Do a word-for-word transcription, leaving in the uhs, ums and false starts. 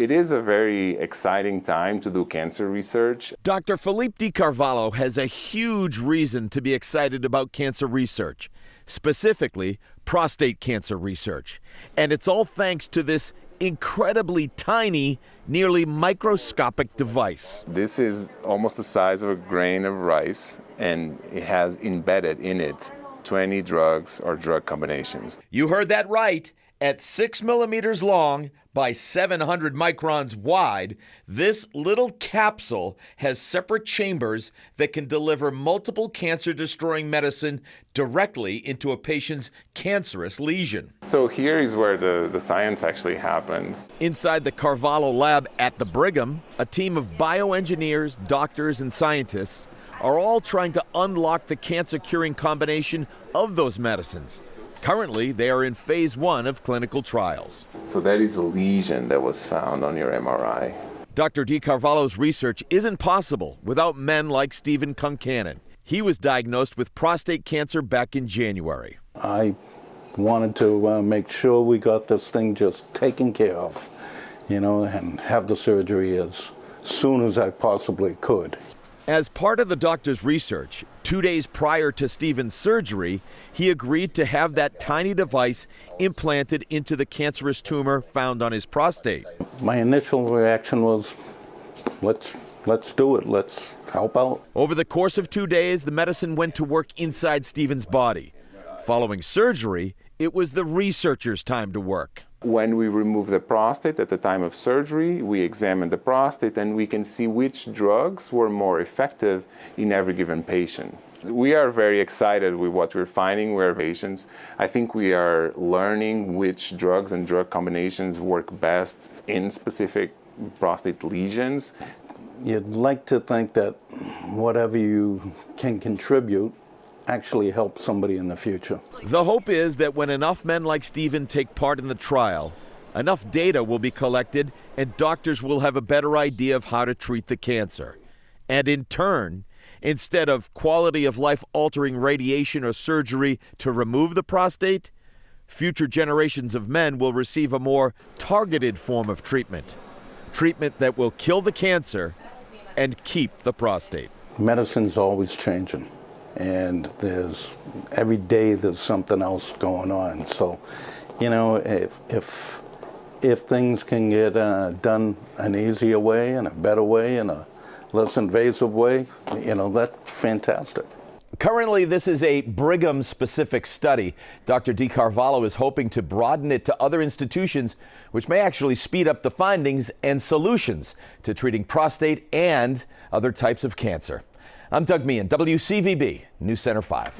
It is a very exciting time to do cancer research. Doctor Filipe De Carvalho has a huge reason to be excited about cancer research, specifically prostate cancer research. And it's all thanks to this incredibly tiny, nearly microscopic device. This is almost the size of a grain of rice, and it has embedded in it twenty drugs or drug combinations. You heard that right. At six millimeters long by seven hundred microns wide, this little capsule has separate chambers that can deliver multiple cancer-destroying medicine directly into a patient's cancerous lesion. So here is where the, the science actually happens. Inside the Carvalho lab at the Brigham, a team of bioengineers, doctors, and scientists are all trying to unlock the cancer-curing combination of those medicines. Currently, they are in phase one of clinical trials. So that is a lesion that was found on your M R I. Doctor De Carvalho's research isn't possible without men like Stephen Kunkannon. He was diagnosed with prostate cancer back in January. I wanted to uh, make sure we got this thing just taken care of, you know, and have the surgery as soon as I possibly could. As part of the doctor's research, two days prior to Stephen's surgery, he agreed to have that tiny device implanted into the cancerous tumor found on his prostate. My initial reaction was, let's, let's do it, let's help out. Over the course of two days, the medicine went to work inside Stephen's body. Following surgery, it was the researchers' time to work. When we remove the prostate at the time of surgery, we examine the prostate and we can see which drugs were more effective in every given patient. We are very excited with what we're finding with our patients. I think we are learning which drugs and drug combinations work best in specific prostate lesions. You'd like to think that whatever you can contribute actually help somebody in the future. The hope is that when enough men like Stephen take part in the trial, enough data will be collected and doctors will have a better idea of how to treat the cancer. And in turn, instead of quality of life altering radiation or surgery to remove the prostate, future generations of men will receive a more targeted form of treatment. Treatment that will kill the cancer and keep the prostate. Medicine's always changing. And there's every day there's something else going on. So, you know, if if, if things can get uh, done an easier way and a better way and a less invasive way, you know, that's fantastic. Currently, this is a Brigham-specific study. Doctor De Carvalho is hoping to broaden it to other institutions, which may actually speed up the findings and solutions to treating prostate and other types of cancer. I'm Doug Meehan, W C V B News Center five.